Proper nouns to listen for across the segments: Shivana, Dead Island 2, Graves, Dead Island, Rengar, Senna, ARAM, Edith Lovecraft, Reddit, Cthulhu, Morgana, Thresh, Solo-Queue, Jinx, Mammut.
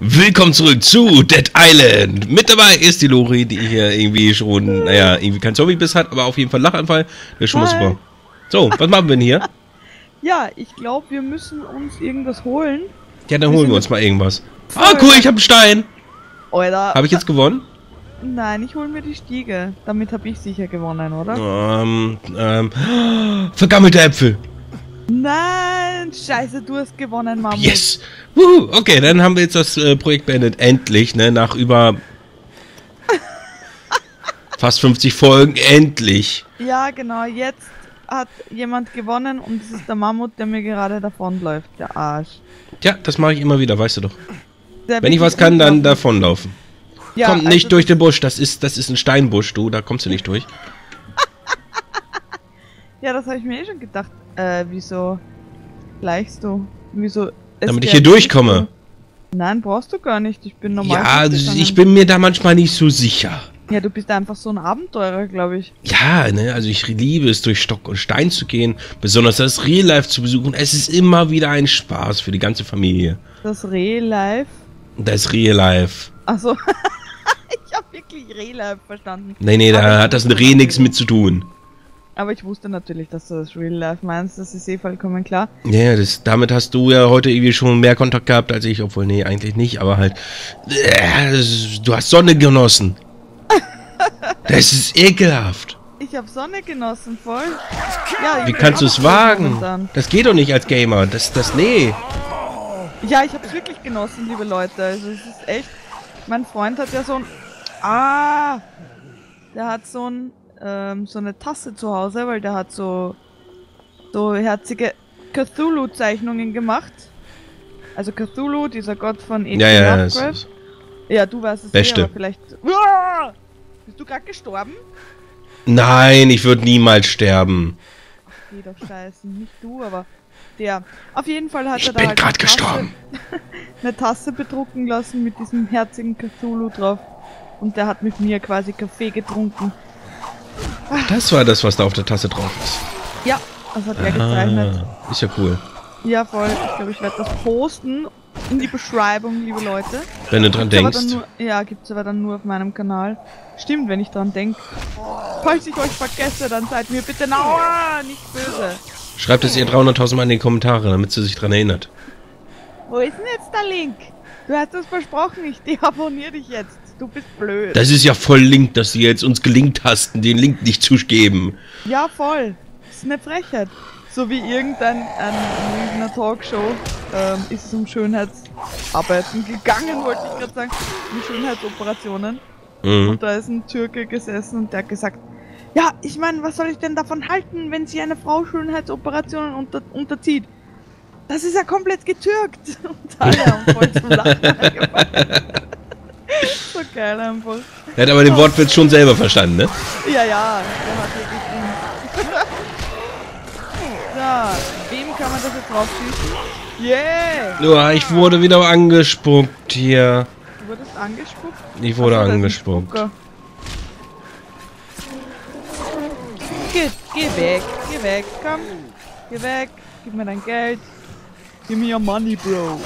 Willkommen zurück zu Dead Island. Mit dabei ist die Lori, die hier irgendwie schon, naja, irgendwie kein Zombie-Biss hat, aber auf jeden Fall Lachanfall. Das ist schon mal super. So, was machen wir denn hier? Ja, ich glaube, wir müssen uns irgendwas holen. Ja, dann holen wir uns mal irgendwas. Ah, cool, ich habe einen Stein. Oder? Habe ich jetzt gewonnen? Nein, ich hole mir die Stiege. Damit habe ich sicher gewonnen, oder? Vergammelte Äpfel. Nein, scheiße, du hast gewonnen, Mammut. Yes! Wuhu. Okay, dann haben wir jetzt das Projekt beendet. Endlich, ne? Nach über fast 50 Folgen. Endlich! Ja, genau. Jetzt hat jemand gewonnen und es ist der Mammut, der mir gerade davonläuft. Der Arsch. Tja, das mache ich immer wieder, weißt du doch. Wenn ich was kann, dann davonlaufen. Ja, kommt nicht durch den Busch. Das ist ein Steinbusch, du. Da kommst du nicht durch. Ja, das habe ich mir eh schon gedacht. Wieso gleichst du? Wieso? Damit ich hier durchkomme. Nein, brauchst du gar nicht. Ich bin normal. Ja, ich bin mir da manchmal nicht so sicher. Ja, du bist einfach so ein Abenteurer, glaube ich. Ja, ne, also ich liebe es, durch Stock und Stein zu gehen. Besonders das Rehlife zu besuchen. Es ist immer wieder ein Spaß für die ganze Familie. Das Rehlife? Das Rehlife. Achso. Ich habe wirklich Rehlife verstanden. Nee, nee, da hat das ein Reh nichts mit zu tun. Aber ich wusste natürlich, dass du das Real Life meinst, das ist eh vollkommen klar. Ja, damit hast du ja heute irgendwie schon mehr Kontakt gehabt als ich, obwohl, nee, eigentlich nicht, aber halt, du hast Sonne genossen. Das ist ekelhaft. Ich habe Sonne genossen, voll. Ja, wie kannst du es wagen? Das geht doch nicht als Gamer, nee. Ja, ich habe es wirklich genossen, liebe Leute, also es ist echt, mein Freund hat ja so ein, der hat so ein, so eine Tasse zu Hause, weil der hat so herzige Cthulhu-Zeichnungen gemacht. Also Cthulhu, dieser Gott von Edith Lovecraft. Ja, du weißt es nicht, aber vielleicht... Uah! Bist du gerade gestorben? Nein, ich würde niemals sterben. Ach, geh doch scheiße. Nicht du, aber der. Auf jeden Fall hat er da halt gerade gestorben. Eine Tasse bedrucken lassen mit diesem herzigen Cthulhu drauf. Und der hat mit mir quasi Kaffee getrunken. Das war das, was da auf der Tasse drauf ist. Ja, das hat er gezeichnet. Ist ja cool. Ja, voll. Ich glaube, ich werde das posten in die Beschreibung, liebe Leute. Wenn du dran denkst. Ja, gibt's aber dann nur auf meinem Kanal. Stimmt, wenn ich dran denke. Falls ich euch vergesse, dann seid mir bitte nicht böse. Schreibt es ihr 300.000 Mal in die Kommentare, damit sie sich dran erinnert. Wo ist denn jetzt der Link? Du hast es versprochen, ich deabonniere dich jetzt. Du bist blöd. Das ist ja voll link, dass du jetzt uns gelinkt hast und den Link nicht zu geben. Ja, voll. Das ist eine Frechheit. So wie irgendeine Talkshow ist es um Schönheitsarbeiten gegangen, wollte ich gerade sagen. Um Schönheitsoperationen. Mhm. Und da ist ein Türke gesessen und der hat gesagt, ja, ich meine, was soll ich denn davon halten, wenn sie eine Frau Schönheitsoperationen unterzieht? Das ist ja komplett getürkt. Und alle haben voll zum Lachen angefangen. So geil einfach. Er hat aber den Wortwitz schon selber verstanden, ne? Ja, ja. So, wem kann man das jetzt draufschießen? Yeah! Ja, ich wurde wieder angespuckt hier. Du wurdest angespuckt? Ich wurde angespuckt. Geh weg, komm. Geh weg, gib mir dein Geld. Give me your money, bro.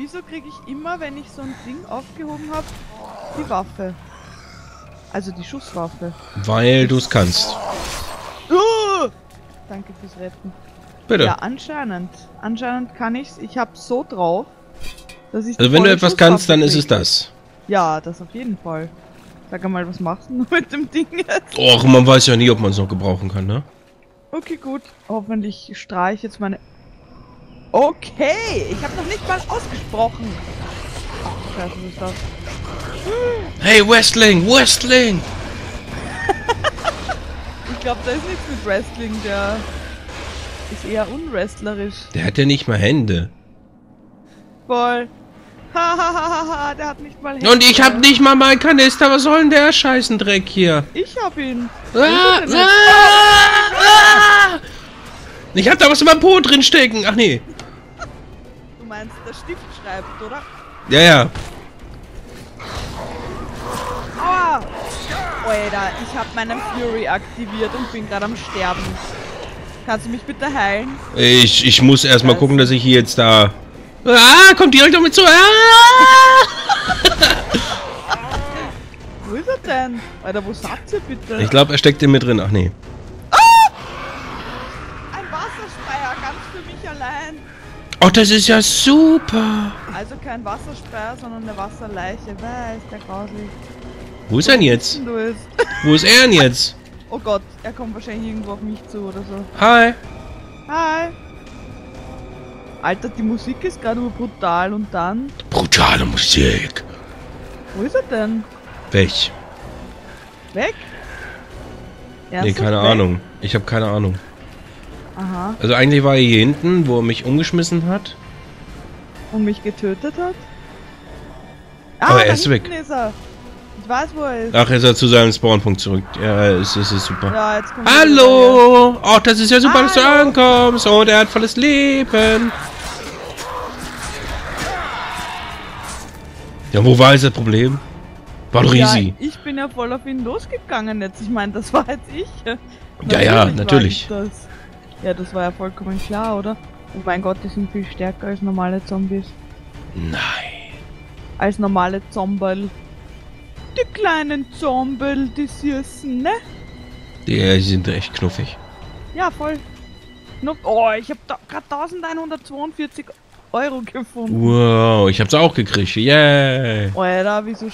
Wieso kriege ich immer, wenn ich so ein Ding aufgehoben habe, die Waffe? Also die Schusswaffe. Weil du es kannst. Danke fürs Retten. Bitte. Ja, anscheinend. Anscheinend kann ich's. Ich habe so drauf, dass ich. Also wenn du etwas kannst, dann ist es das. Ja, das auf jeden Fall. Sag mal, was machst du mit dem Ding jetzt? Och, man weiß ja nie, ob man es noch gebrauchen kann, ne? Okay, gut. Hoffentlich strahle ich jetzt meine... Okay, ich habe noch nicht mal ausgesprochen. Ach, scheiße, was ist das? Hey, Wrestling, Wrestling! Ich glaube, da ist nichts mit Wrestling, der ist eher unwrestlerisch. Der hat ja nicht mal Hände. Voll. Hahaha, der hat nicht mal Hände. Und ich hab nicht mal meinen Kanister, was soll denn der Scheißendreck hier? Ich hab ihn. Ich hab da was in meinem Po drin stecken. Ach nee. Du meinst, der Stift schreibt, oder? Ja, ja. Aua! Alter, ich hab meinen Fury aktiviert und bin gerade am Sterben. Kannst du mich bitte heilen? Ich muss erstmal gucken, dass ich hier jetzt da... Ah, kommt direkt damit zu! Ah! Wo ist er denn? Alter, wo sagt ihr bitte? Ich glaube, er steckt in mir drin. Ach nee. Ah! Ein Wasserspeier, ganz für mich allein. Oh, das ist ja super! Also kein Wasserspeier, sondern eine Wasserleiche. Weiß, der grauslich. Wo ist er denn jetzt? Wo ist er denn jetzt? Oh Gott, er kommt wahrscheinlich irgendwo auf mich zu oder so. Hi! Hi! Alter, die Musik ist gerade brutal und dann... Brutale Musik! Wo ist er denn? Weg! Weg? Nee, keine Ahnung. Ich habe keine Ahnung. Aha. Also eigentlich war er hier hinten, wo er mich umgeschmissen hat. Und mich getötet hat? Ah, aber er ist weg. Ist er. Ich weiß, wo er ist. Ach, ist er zu seinem Spawnpunkt zurück. Ja, ist super. Ja, jetzt kommt hallo! Ach, das ist ja super, dass du ankommst. Und er hat volles Leben. Ja, wo war jetzt das Problem? War doch easy. Ja, ich bin ja voll auf ihn losgegangen jetzt. Ich meine, das war jetzt ich. Natürlich natürlich. Ja, das war ja vollkommen klar, oder? Oh mein Gott, die sind viel stärker als normale Zombies. Nein. Als normale Zombel. Die kleinen Zombel, die süßen, ne? Die sind echt knuffig. Ja, voll. Oh, ich habe gerade 1142 Euro gefunden. Wow, ich hab's auch gekriegt. Yay. Alter, wieso...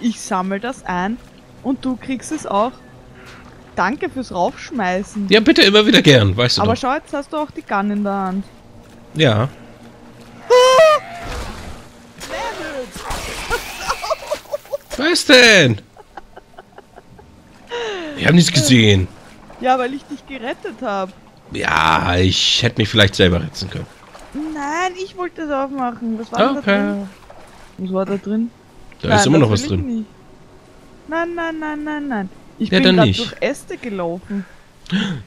Ich sammle das ein und du kriegst es auch. Danke fürs Raufschmeißen. Ja, bitte, immer wieder gern, weißt du. Aber doch. Schau, jetzt hast du auch die Gun in der Hand. Ja. Was denn? Ich habe nichts gesehen. Ja, weil ich dich gerettet habe. Ja, ich hätte mich vielleicht selber retten können. Nein, ich wollte das aufmachen. Was war da drin? Was war da drin? Da nein, ist immer noch was drin. Nicht. Nein, nein, nein, nein, nein. Ich bin gerade durch Äste gelaufen.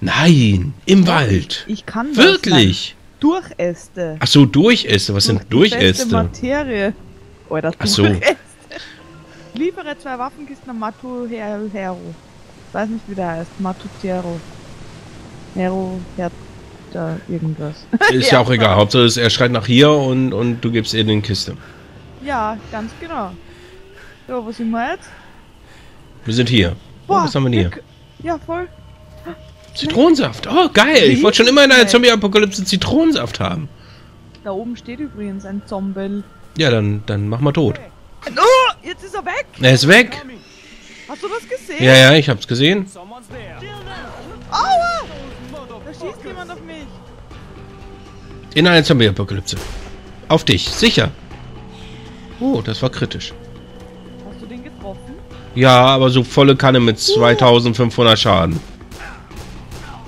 Nein, im Wald. Ich kann das wirklich. Nein, durch Äste. Ach so, durch Äste. Was durch sind durch Äste? Materie. Oh, das ach so. Äste. Liefere 2 Waffenkisten an Matuhero. Ich weiß nicht, wie der heißt. Matutero. Hero, Herd, da irgendwas. Ist ja auch egal. Hauptsache, er schreit nach hier und du gibst in den Kiste. Ja, ganz genau. So, wo sind wir jetzt? Wir sind hier. Boah, was haben wir denn hier? Ja, voll. Zitronensaft. Oh, geil. Ich wollte schon immer in einer Zombie-Apokalypse Zitronensaft haben. Da oben steht übrigens ein Zombie. Ja, dann mach mal tot. Okay. Oh, jetzt ist er weg. Er ist weg. Hast du das gesehen? Ja, ja, ich hab's gesehen. Aua! Da schießt jemand auf mich. In einer Zombie-Apokalypse. Auf dich, sicher. Oh, das war kritisch. Hast du den getroffen? Ja, aber so volle Kanne mit 2500 Schaden.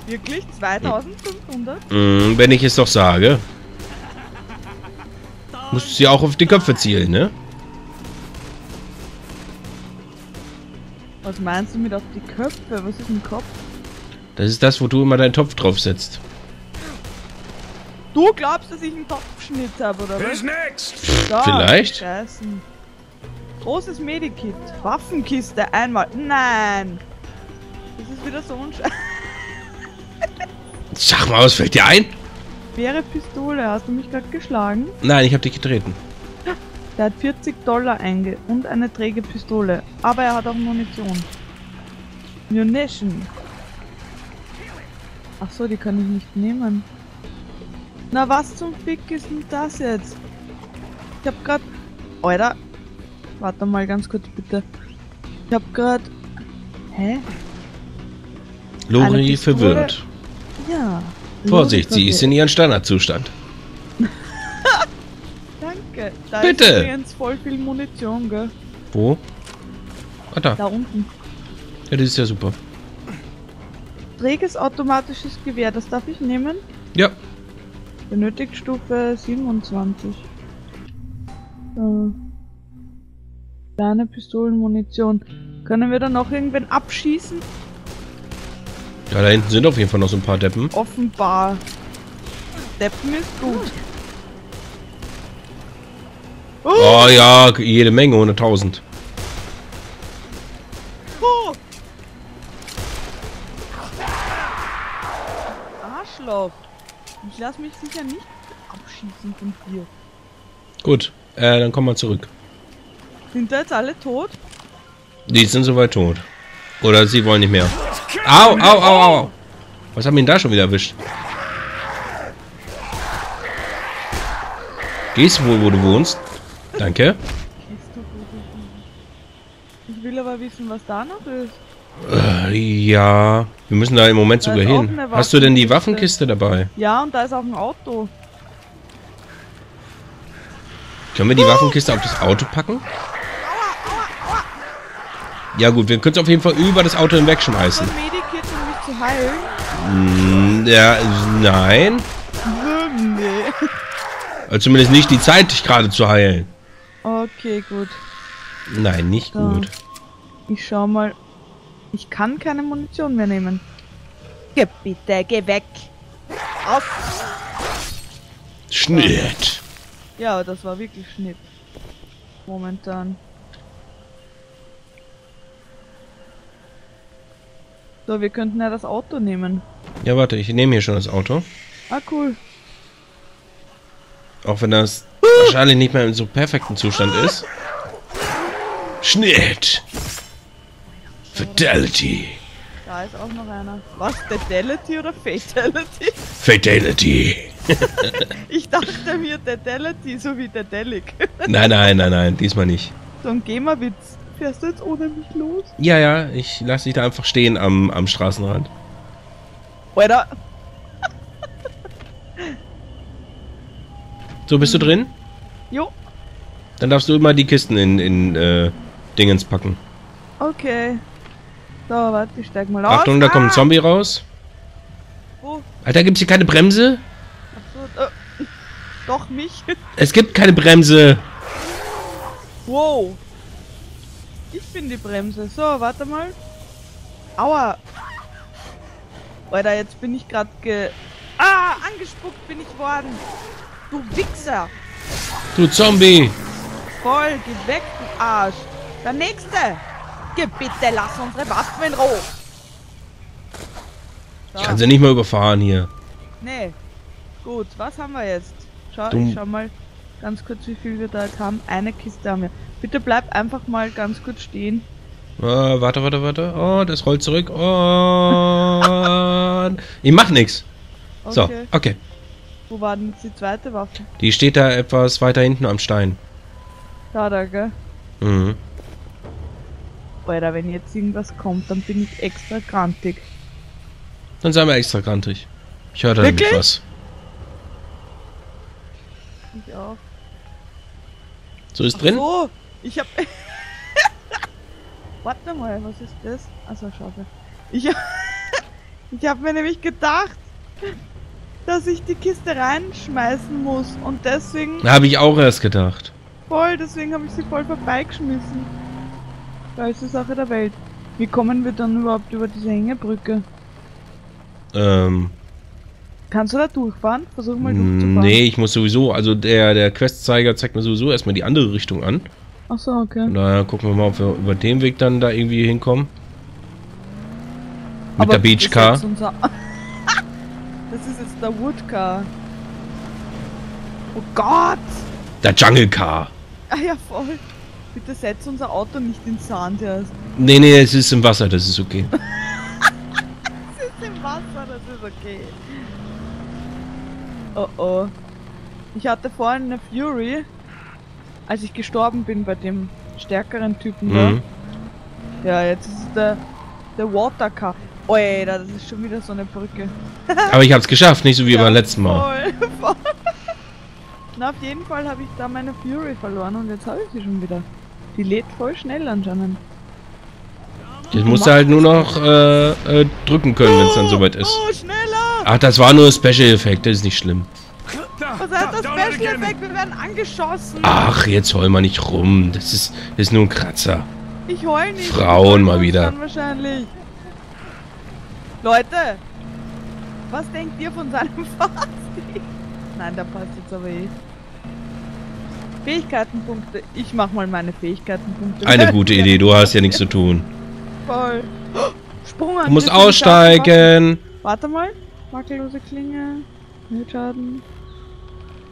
Wirklich? 2500? Mhm, wenn ich es doch sage. Musst du ja auch auf die Köpfe zielen, ne? Was meinst du mit auf die Köpfe? Was ist ein Kopf? Das ist das, wo du immer deinen Topf drauf setzt. Du glaubst, dass ich einen Topfschnitt habe, oder was? So, vielleicht. Scheißen. Großes Medikit. Waffenkiste. Einmal. Nein. Das ist wieder so unscheiße. Sag mal, was fällt dir ein? Schwere Pistole. Hast du mich gerade geschlagen? Nein, ich habe dich getreten. Der hat $40 und eine träge Pistole. Aber er hat auch Munition. Munition. Ach so, die kann ich nicht nehmen. Na, was zum Fick ist denn das jetzt? Ich hab grad... Alter! Warte mal ganz kurz, bitte. Ich hab grad... Hä? Lori verwirrt. Ja. Vorsicht, sie ist in ihrem Standardzustand. Danke. Da bitte! Ist übrigens voll viel Munition, gell? Wo? Ah, da. Da unten. Ja, das ist ja super. Träges automatisches Gewehr, das darf ich nehmen? Ja. Benötigt Stufe 27. Kleine Pistolenmunition. Können wir dann noch irgendwen abschießen? Ja, da hinten sind auf jeden Fall noch so ein paar Deppen. Offenbar. Deppen ist gut. Oh ja, jede Menge, 100.000. lasse mich sicher nicht abschießen von dir. Gut, dann kommen wir zurück. Sind da jetzt alle tot? Die sind soweit tot. Oder sie wollen nicht mehr. Au, au, au, au. Was haben wir denn da schon wieder erwischt? Gehst du wohl, wo du wohnst? Danke. Ich will aber wissen, was da noch ist. Ja, wir müssen da im Moment sogar hin. Hast du denn die Waffenkiste dabei? Ja, und da ist auch ein Auto. Können wir die Waffenkiste auf das Auto packen? Ja gut, wir können es auf jeden Fall über das Auto hinwegschmeißen. Medikit, um mich zu heilen? Ja, nein. Nee. Zumindest nicht die Zeit, dich gerade zu heilen. Okay, gut. Nein, nicht so gut. Ich schau mal. Ich kann keine Munition mehr nehmen. Geh bitte, geh weg. Auf. Schnitt. Ja, das war wirklich Schnitt. Momentan. So, wir könnten ja das Auto nehmen. Ja, warte, ich nehme hier schon das Auto. Ah, cool. Auch wenn das wahrscheinlich nicht mehr in so perfekten Zustand ist. Schnitt. Fatality. Da ist auch noch einer. Was? Fatality oder Fatality? Fatality. Ich dachte mir Fatality, so wie Fatalic. Nein, nein, nein, nein, diesmal nicht. So ein Gamer-Witz. Fährst du jetzt ohne mich los? Ja, ja, ich lasse dich da einfach stehen am Straßenrand. Alter. So, bist du drin? Jo. Dann darfst du immer die Kisten in Dingens packen. Okay. So, warte, ich steig mal auf. Achtung, da kommt ein Zombie raus. Wo? Alter, gibt's hier keine Bremse? Ach so, doch, mich. Es gibt keine Bremse. Wow. Ich bin die Bremse. So, warte mal. Aua. Alter, jetzt bin ich gerade angespuckt bin ich worden. Du Wichser. Du Zombie. Voll, geh weg, du Arsch. Der Nächste. Bitte lass unsere Waffen in Ruhe. So. Ich kann sie nicht mehr überfahren hier. Nee. Gut, was haben wir jetzt? Ich schau mal ganz kurz, wie viel wir da jetzt haben. Eine Kiste haben wir. Bitte bleib einfach mal ganz kurz stehen. Warte, warte, warte. Oh, das rollt zurück. Oh. Ich mach nichts. Okay. So, okay. Wo war denn die zweite Waffe? Die steht da etwas weiter hinten am Stein. Da, gell? Mhm. Alter, wenn jetzt irgendwas kommt, dann bin ich extra grantig. Dann seien wir extra grantig. Ich höre da nämlich was. Ich auch. So, ist drin? Oh, ich hab... Warte mal, was ist das? Achso, schade. Ich hab mir nämlich gedacht, dass ich die Kiste reinschmeißen muss und deswegen... Habe ich auch erst gedacht. Voll, deswegen habe ich sie voll vorbeigeschmissen. Geilste Sache der Welt. Wie kommen wir dann überhaupt über diese Hängebrücke? Kannst du da durchfahren? Versuch mal durchzufahren. Nee, ich muss sowieso, also der Questzeiger zeigt mir sowieso erstmal die andere Richtung an. Ach so, okay. Na, gucken wir mal, ob wir über den Weg dann da irgendwie hinkommen. Mit aber der Beachcar. Das ist jetzt der Woodcar. Oh Gott! Der Jungle Car. Ah ja, voll. Bitte setz unser Auto nicht in Sand erst. Nee, nee, es ist im Wasser, das ist okay. Es ist im Wasser, das ist okay. Oh oh. Ich hatte vorhin eine Fury, als ich gestorben bin bei dem stärkeren Typen da. Mhm. Ja, jetzt ist es der Water Car. Alter, das ist schon wieder so eine Brücke. Aber ich hab's geschafft, nicht so wie beim letzten Mal. Voll, voll. Na, auf jeden Fall habe ich da meine Fury verloren und jetzt habe ich sie schon wieder. Die lädt voll schnell anscheinend. Jetzt musst du halt nur noch drücken können, wenn es dann soweit ist. Oh, schneller! Ach, das war nur Special Effekt, das ist nicht schlimm. Was heißt das Special Effekt? Wir werden angeschossen. Ach, jetzt heul mal nicht rum. Das ist nur ein Kratzer. Ich heul nicht. Frauen mal wieder. Wahrscheinlich. Leute, was denkt ihr von seinem Fazit? Nein, da passt jetzt aber eh. Fähigkeitenpunkte. Ich mach mal meine Fähigkeitenpunkte. Eine gute Idee, du hast ja nichts zu tun. Voll. Sprung an. Du musst aussteigen. Warte mal. Makellose Klinge. Schnittenschaden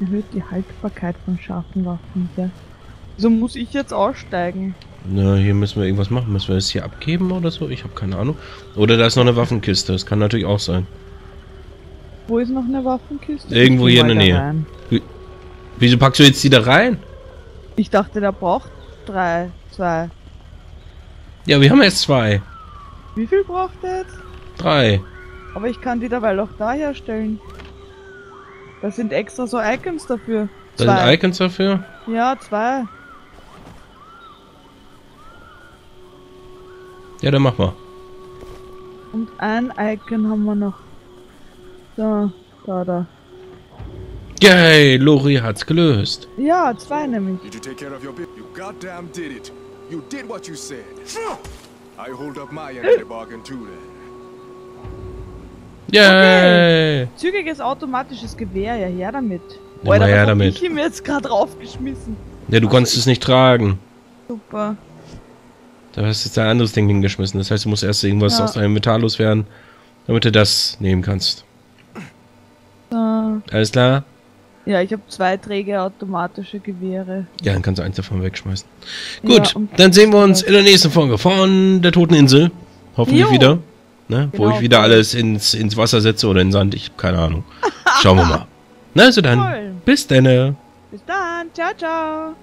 erhöht die Haltbarkeit von scharfen Waffen. Ja. So muss ich jetzt aussteigen. Na, hier müssen wir irgendwas machen. Müssen wir es hier abgeben oder so? Ich habe keine Ahnung. Oder da ist noch eine Waffenkiste. Das kann natürlich auch sein. Wo ist noch eine Waffenkiste? Irgendwo hier in der Nähe. Wieso packst du jetzt die da rein? Ich dachte, da braucht 3, 2. Ja, wir haben jetzt 2. Wie viel braucht er jetzt? 3. Aber ich kann die dabei auch da herstellen. Da sind extra so Icons dafür. Da sind Icons dafür? Ja, 2. Ja, dann mach mal. Und ein Icon haben wir noch. Da, da, da. Yay, Lori hat's gelöst. Ja, 2 nämlich. Did you take care of your bit? You goddamn did it. You did what you said. I hold up my end of the bargain too then. Yay! Okay. Zügiges automatisches Gewehr, ja, her damit. Ja, Alter, her damit. Ich hab mir jetzt gerade draufgeschmissen. Ja, du konntest es nicht tragen. Super. Da hast du jetzt ein anderes Ding hingeschmissen. Das heißt, du musst erst irgendwas aus deinem Metall loswerden, damit du das nehmen kannst. Da. Alles klar? Ja, ich habe 2 träge automatische Gewehre. Ja, dann kannst du eins davon wegschmeißen. Gut, ja, dann sehen wir uns in der nächsten Folge von der Toten Insel. Hoffentlich wieder. Ne? Genau. Wo ich wieder alles ins Wasser setze oder in Sand. Ich habe keine Ahnung. Schauen wir mal. Na, also dann. Cool. Bis dann. Bis dann. Ciao, ciao.